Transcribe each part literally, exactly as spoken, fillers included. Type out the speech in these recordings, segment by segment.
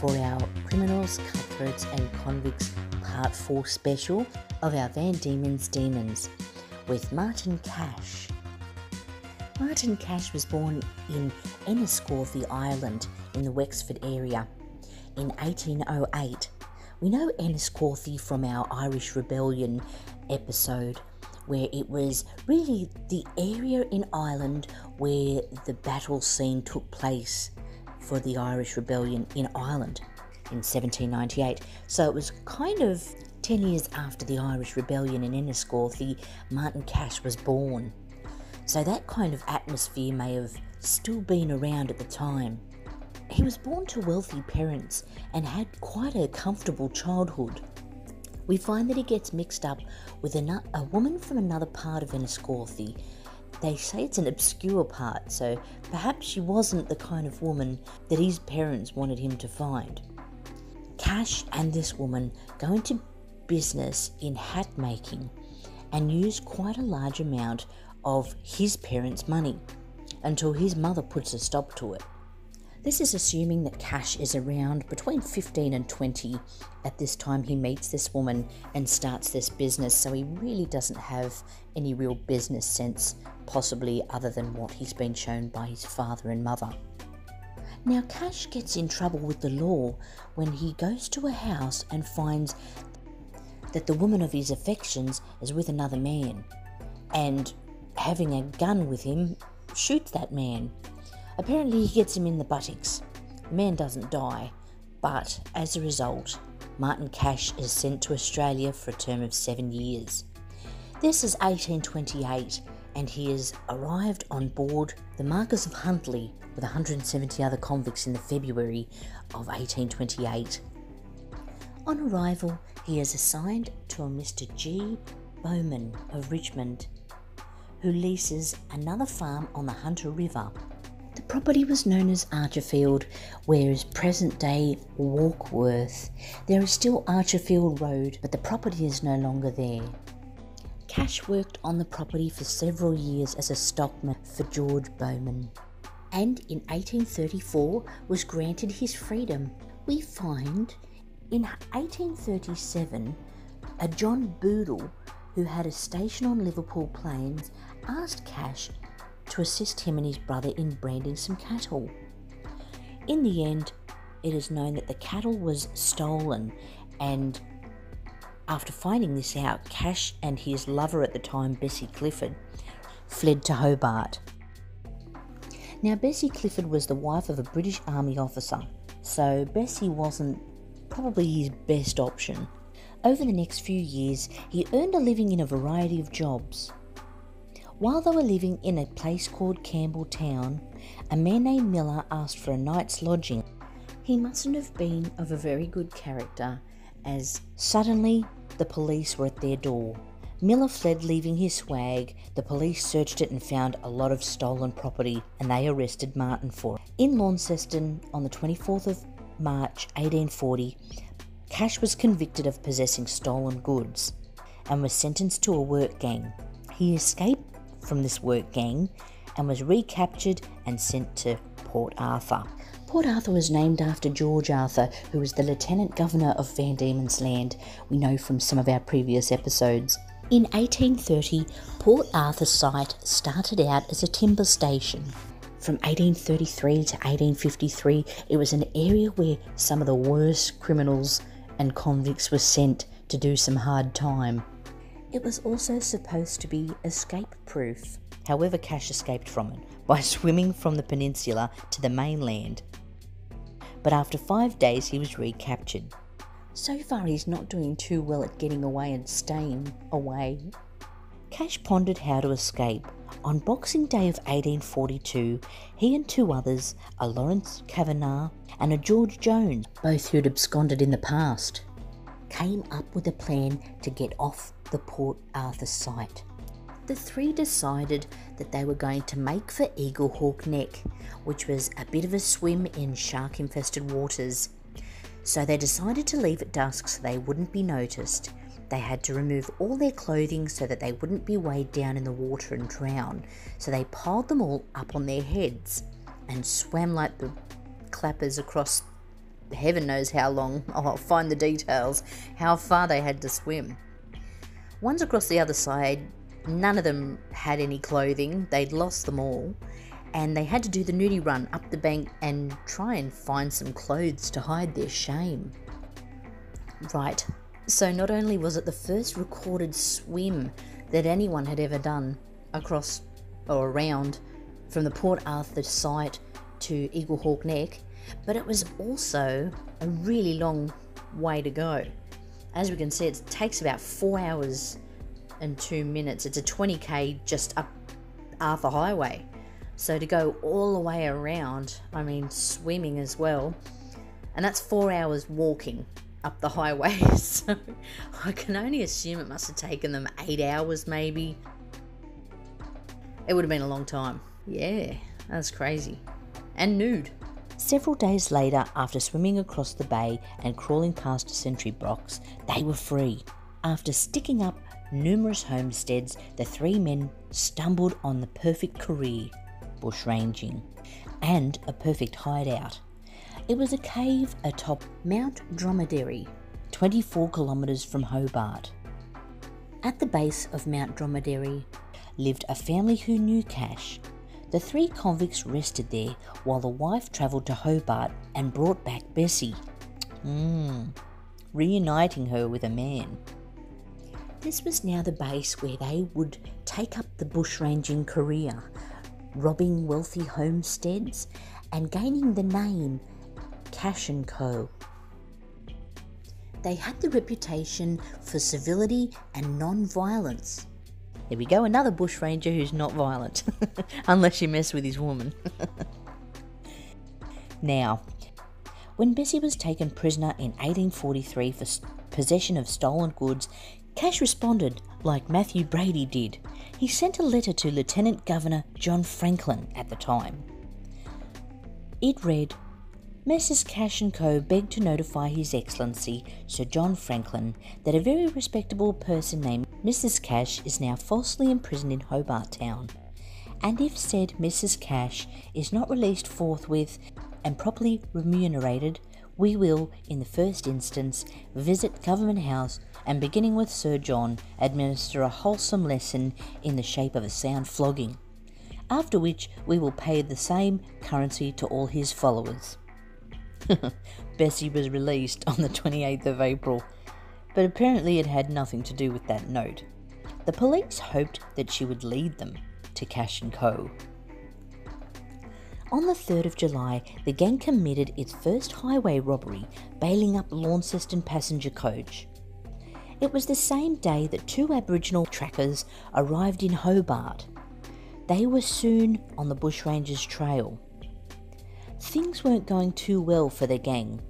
for our Criminals, Cutthroats and Convicts Part four special of our Van Diemen's Demons with Martin Cash. Martin Cash was born in Enniscorthy, Ireland in the Wexford area in eighteen oh eight. We know Enniscorthy from our Irish Rebellion episode, where it was really the area in Ireland where the battle scene took place for the Irish Rebellion in Ireland in seventeen ninety-eight. So it was kind of ten years after the Irish Rebellion in Enniscorthy, Martin Cash was born. So that kind of atmosphere may have still been around at the time. He was born to wealthy parents and had quite a comfortable childhood. We find that he gets mixed up with an, a woman from another part of Enniscorthy. They say it's an obscure part, so perhaps she wasn't the kind of woman that his parents wanted him to find. Cash and this woman go into business in hat making and use quite a large amount of his parents' money until his mother puts a stop to it. This is assuming that Cash is around between fifteen and twenty. At this time he meets this woman and starts this business, so he really doesn't have any real business sense, possibly other than what he's been shown by his father and mother. Now Cash gets in trouble with the law when he goes to a house and finds that the woman of his affections is with another man, and having a gun with him, shoots that man. Apparently he gets him in the buttocks. The man doesn't die, but as a result, Martin Cash is sent to Australia for a term of seven years. This is eighteen twenty-eight, and he has arrived on board the Marquess of Huntley with one hundred seventy other convicts in the February of eighteen twenty-eight. On arrival, he is assigned to a Mister G. Bowman of Richmond, who leases another farm on the Hunter River. The property was known as Archerfield, whereas present-day Walkworth. There is still Archerfield Road, but the property is no longer there. Cash worked on the property for several years as a stockman for George Bowman, and in eighteen thirty-four was granted his freedom. We find in eighteen thirty-seven a John Boodle, who had a station on Liverpool Plains, asked Cash to assist him and his brother in branding some cattle. In the end, it is known that the cattle was stolen, and after finding this out, Cash and his lover at the time, Bessie Clifford, fled to Hobart. Now, Bessie Clifford was the wife of a British Army officer, so Bessie wasn't probably his best option. Over the next few years, he earned a living in a variety of jobs. While they were living in a place called Campbell Town, a man named Miller asked for a night's lodging. He mustn't have been of a very good character, as suddenly the police were at their door. Miller fled, leaving his swag. The police searched it and found a lot of stolen property, and they arrested Martin for it. In Launceston, on the twenty-fourth of March eighteen forty, Cash was convicted of possessing stolen goods and was sentenced to a work gang. He escaped from this work gang and was recaptured and sent to Port Arthur. Port Arthur was named after George Arthur, who was the Lieutenant Governor of Van Diemen's Land, we know from some of our previous episodes. In eighteen thirty, Port Arthur site started out as a timber station. From eighteen thirty-three to eighteen fifty-three, it was an area where some of the worst criminals and convicts were sent to do some hard time. It was also supposed to be escape-proof. However, Cash escaped from it by swimming from the peninsula to the mainland. But after five days, he was recaptured. So far, he's not doing too well at getting away and staying away. Cash pondered how to escape. On Boxing Day of eighteen forty-two, he and two others, a Lawrence Kavanagh and a George Jones, both who'd absconded in the past, came up with a plan to get off the Port Arthur site. The three decided that they were going to make for Eagle Hawk Neck, which was a bit of a swim in shark-infested waters. So they decided to leave at dusk so they wouldn't be noticed. They had to remove all their clothing so that they wouldn't be weighed down in the water and drown. So they piled them all up on their heads and swam like the clappers across heaven knows how long, oh, I'll find the details, how far they had to swim. Once across the other side, none of them had any clothing, they'd lost them all, and they had to do the nudie run up the bank and try and find some clothes to hide their shame. Right, so not only was it the first recorded swim that anyone had ever done across or around from the Port Arthur site to Eagle Hawk Neck, but it was also a really long way to go. As we can see, it takes about four hours and two minutes. It's a twenty k just up Arthur Highway. So to go all the way around, I mean swimming as well, and that's four hours walking up the highway. So I can only assume it must have taken them eight hours maybe. It would have been a long time. Yeah, that's crazy. And nude. Several days later, after swimming across the bay and crawling past a sentry box, they were free. After sticking up numerous homesteads, the three men stumbled on the perfect career, bushranging, and a perfect hideout. It was a cave atop Mount Dromedary, twenty-four kilometres from Hobart. At the base of Mount Dromedary lived a family who knew Cash. The three convicts rested there while the wife travelled to Hobart and brought back Bessie, mm, reuniting her with a man. This was now the base where they would take up the bushranging career, robbing wealthy homesteads and gaining the name Cash and Co. They had the reputation for civility and non-violence. There we go, another bushranger who's not violent, unless you mess with his woman. Now, when Bessie was taken prisoner in eighteen forty-three for possession of stolen goods, Cash responded like Matthew Brady did. He sent a letter to Lieutenant Governor John Franklin at the time. It read, Messrs Cash and Co. begged to notify His Excellency Sir John Franklin that a very respectable person named Missus Cash is now falsely imprisoned in Hobart Town, and if said Missus Cash is not released forthwith and properly remunerated, we will, in the first instance, visit Government House and, beginning with Sir John, administer a wholesome lesson in the shape of a sound flogging, after which we will pay the same currency to all his followers. Bessie was released on the twenty-eighth of April, but apparently it had nothing to do with that note. The police hoped that she would lead them to Cash and Co. On the third of July, the gang committed its first highway robbery, bailing up Launceston passenger coach. It was the same day that two Aboriginal trackers arrived in Hobart. They were soon on the bushrangers' trail. Things weren't going too well for the gang.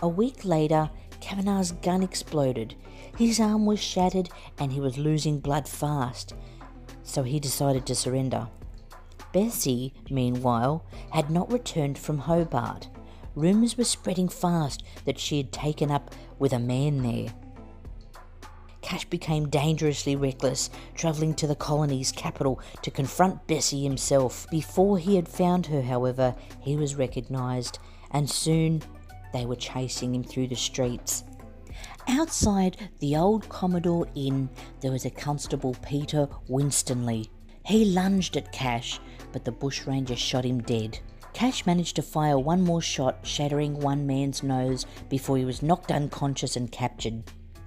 A week later, Kavanagh's gun exploded, his arm was shattered and he was losing blood fast, so he decided to surrender. Bessie, meanwhile, had not returned from Hobart. Rumours were spreading fast that she had taken up with a man there. Cash became dangerously reckless, travelling to the colony's capital to confront Bessie himself. Before he had found her, however, he was recognised, and soon they were chasing him through the streets. Outside the old Commodore Inn, there was a constable, Peter Winstonley. He lunged at Cash, but the bushranger shot him dead. Cash managed to fire one more shot, shattering one man's nose before he was knocked unconscious and captured.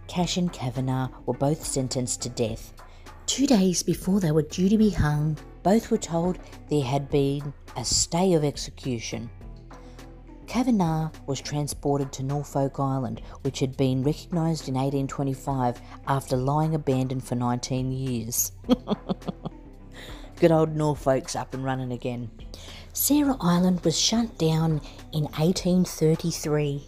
Cash and Kavanagh were both sentenced to death. Two days before they were due to be hung, both were told there had been a stay of execution. Kavanagh was transported to Norfolk Island, which had been recognised in eighteen twenty-five after lying abandoned for nineteen years. Good old Norfolk's up and running again. Sarah Island was shut down in eighteen thirty-three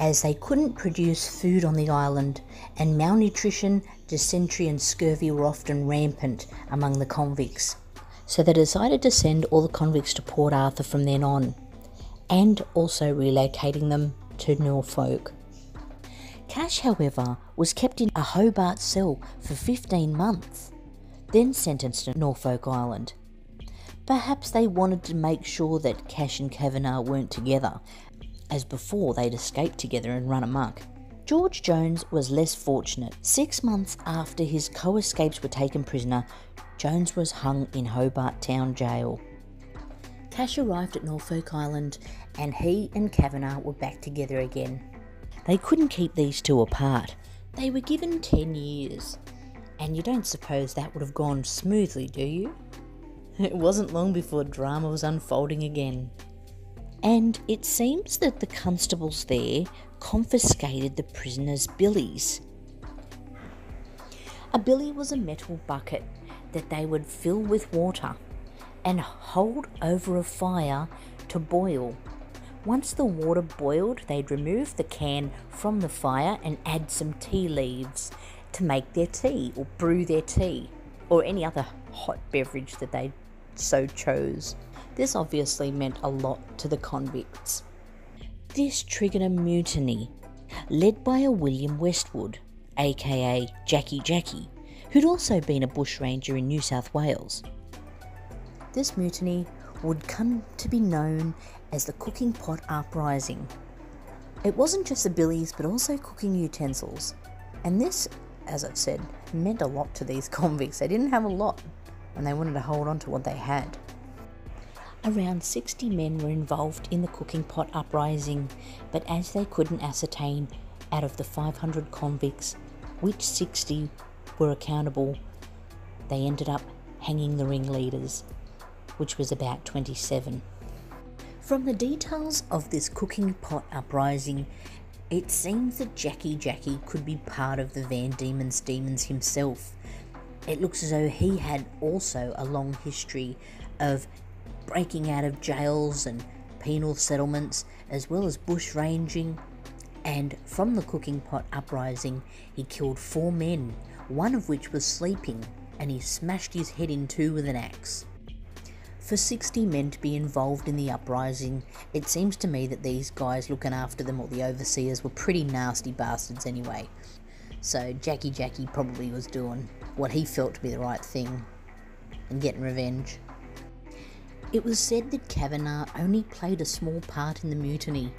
as they couldn't produce food on the island, and malnutrition, dysentery and scurvy were often rampant among the convicts. So they decided to send all the convicts to Port Arthur from then on, and also relocating them to Norfolk. Cash, however, was kept in a Hobart cell for fifteen months, then sentenced to Norfolk Island. Perhaps they wanted to make sure that Cash and Kavanagh weren't together, as before they'd escaped together and run amok. George Jones was less fortunate. Six months after his co-escapes were taken prisoner, Jones was hung in Hobart Town Jail. Cash arrived at Norfolk Island and he and Kavanagh were back together again. They couldn't keep these two apart. They were given ten years. And you don't suppose that would have gone smoothly, do you? It wasn't long before drama was unfolding again. And it seems that the constables there confiscated the prisoners' billies. A billy was a metal bucket that they would fill with water and hold over a fire to boil. Once the water boiled, they'd remove the can from the fire and add some tea leaves to make their tea or brew their tea or any other hot beverage that they so chose. This obviously meant a lot to the convicts. This triggered a mutiny, led by a William Westwood, aka Jackie Jackie, who'd also been a bushranger in New South Wales. This mutiny would come to be known as the Cooking Pot Uprising. It wasn't just the billies, but also cooking utensils. And this, as I've said, meant a lot to these convicts. They didn't have a lot, and they wanted to hold on to what they had. Around sixty men were involved in the Cooking Pot Uprising, but as they couldn't ascertain out of the five hundred convicts which sixty were accountable, they ended up hanging the ringleaders, which was about twenty-seven. From the details of this Cooking Pot Uprising, it seems that Jackie Jackie could be part of the Van Diemen's Demons himself. It looks as though he had also a long history of breaking out of jails and penal settlements, as well as bush ranging, and from the Cooking Pot Uprising he killed four men, one of which was sleeping, and he smashed his head in two with an axe. For sixty men to be involved in the uprising, it seems to me that these guys looking after them, or the overseers, were pretty nasty bastards anyway, so Jackie Jackie probably was doing what he felt to be the right thing and getting revenge. It was said that Kavanagh only played a small part in the mutiny,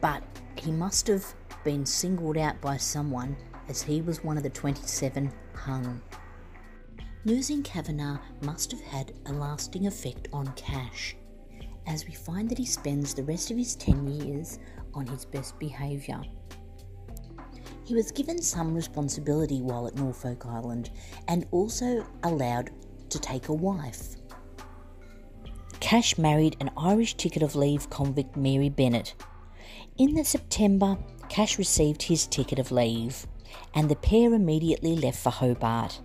but he must have been singled out by someone, as he was one of the twenty-seven hung. Losing Kavanagh must have had a lasting effect on Cash, as we find that he spends the rest of his ten years on his best behaviour. He was given some responsibility while at Norfolk Island, and also allowed to take a wife. Cash married an Irish ticket of leave convict, Mary Bennett. In the September, Cash received his ticket of leave, and the pair immediately left for Hobart.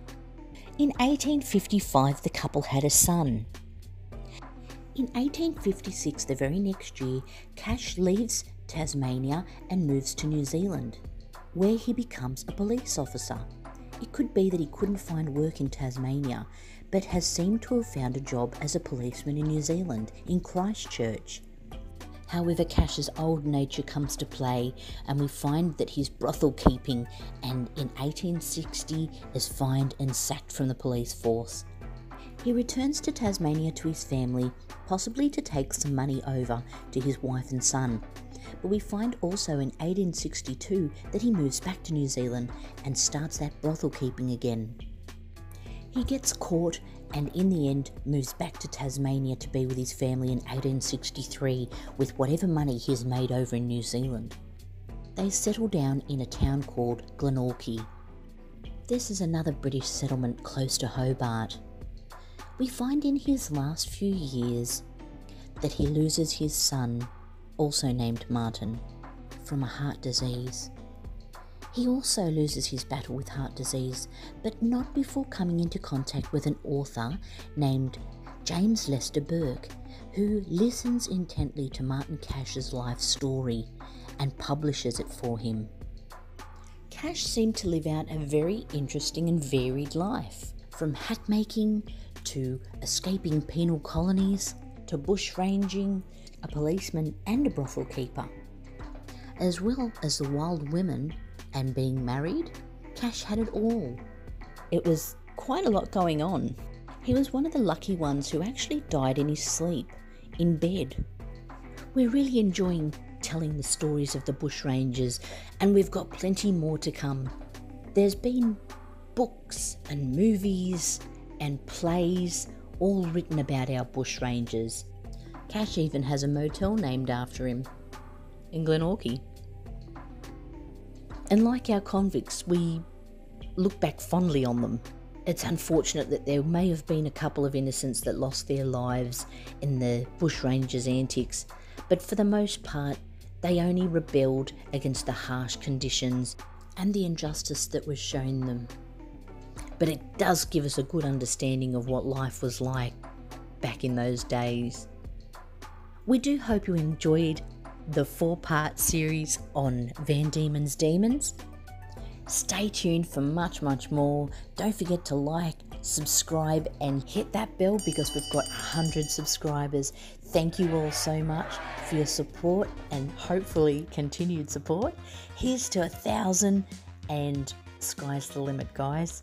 In eighteen fifty-five, the couple had a son. In eighteen fifty-six, the very next year, Cash leaves Tasmania and moves to New Zealand, where he becomes a police officer. It could be that he couldn't find work in Tasmania, but has seemed to have found a job as a policeman in New Zealand, in Christchurch. However, Cash's old nature comes to play, and we find that he's brothel keeping, and in eighteen sixty is fined and sacked from the police force. He returns to Tasmania to his family, possibly to take some money over to his wife and son. But we find also in eighteen sixty-two that he moves back to New Zealand and starts that brothel keeping again. He gets caught and in the end moves back to Tasmania to be with his family in eighteen sixty-three with whatever money he's made over in New Zealand. They settle down in a town called Glenorchy. This is another British settlement close to Hobart. We find in his last few years that he loses his son, also named Martin, from a heart disease. He also loses his battle with heart disease, but not before coming into contact with an author named James Lester Burke, who listens intently to Martin Cash's life story and publishes it for him. Cash seemed to live out a very interesting and varied life, from hat making to escaping penal colonies to bush ranging, a policeman and a brothel keeper. As well as the wild women and being married, Cash had it all. It was quite a lot going on. He was one of the lucky ones who actually died in his sleep, in bed. We're really enjoying telling the stories of the bushrangers, and we've got plenty more to come. There's been books and movies and plays all written about our bushrangers. Cash even has a motel named after him in Glenorchy. And like our convicts, we look back fondly on them. It's unfortunate that there may have been a couple of innocents that lost their lives in the bushrangers' antics, but for the most part, they only rebelled against the harsh conditions and the injustice that was shown them. But it does give us a good understanding of what life was like back in those days. We do hope you enjoyed the four-part series on Van Diemen's Demons. Stay tuned for much, much more. Don't forget to like, subscribe, and hit that bell, because we've got one hundred subscribers. Thank you all so much for your support and hopefully continued support. Here's to a thousand, and sky's the limit, guys.